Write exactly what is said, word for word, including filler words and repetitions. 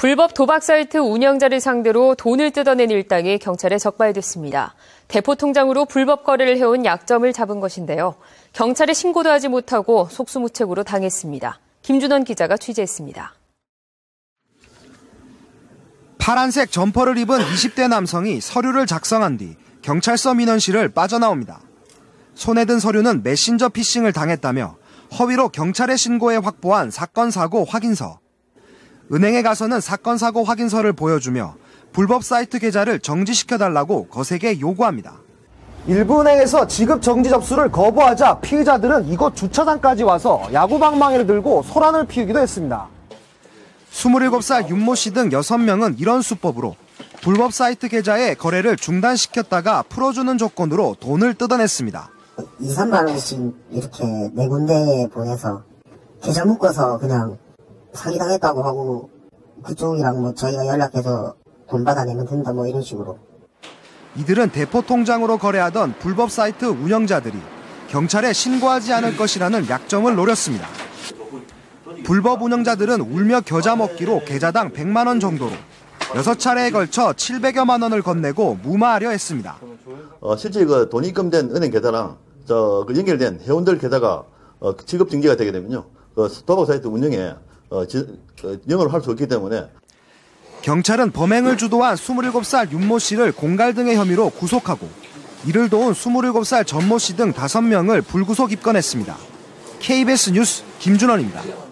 불법 도박 사이트 운영자를 상대로 돈을 뜯어낸 일당이 경찰에 적발됐습니다. 대포 통장으로 불법 거래를 해온 약점을 잡은 것인데요. 경찰에 신고도 하지 못하고 속수무책으로 당했습니다. 김준원 기자가 취재했습니다. 파란색 점퍼를 입은 이십 대 남성이 서류를 작성한 뒤 경찰서 민원실을 빠져나옵니다. 손에 든 서류는 메신저 피싱을 당했다며 허위로 경찰에 신고해 확보한 사건 사고 확인서. 은행에 가서는 사건 사고 확인서를 보여주며 불법 사이트 계좌를 정지시켜달라고 거세게 요구합니다. 일부 은행에서 지급 정지 접수를 거부하자 피의자들은 이곳 주차장까지 와서 야구방망이를 들고 소란을 피우기도 했습니다. 스물일곱 살 윤모 씨 등 여섯 명은 이런 수법으로 불법 사이트 계좌에 거래를 중단시켰다가 풀어주는 조건으로 돈을 뜯어냈습니다. 이삼만 원씩 이렇게 네 군데에 보내서 계좌 묶어서 그냥 사기당했다고 하고 그쪽이랑 뭐 저희가 연락해서 돈 받아내면 된다 뭐 이런 식으로. 이들은 대포 통장으로 거래하던 불법 사이트 운영자들이 경찰에 신고하지 않을 것이라는 약점을 노렸습니다. 불법 운영자들은 울며 겨자 먹기로 계좌당 백만 원 정도로 여섯 차례에 걸쳐 칠백여만 원을 건네고 무마하려 했습니다. 어, 실제 그 돈이 입금된 은행 계좌랑 저 그 연결된 회원들 계좌가 어, 지급 정지가 되게 되면요. 그 도박 사이트 운영에 어, 지, 어, 영업을 할 수 없기 때문에. 경찰은 범행을 주도한 스물일곱 살 윤모 씨를 공갈 등의 혐의로 구속하고 이를 도운 스물일곱 살 전모 씨 등 다섯 명을 불구속 입건했습니다. 케이비에스 뉴스 김준원입니다.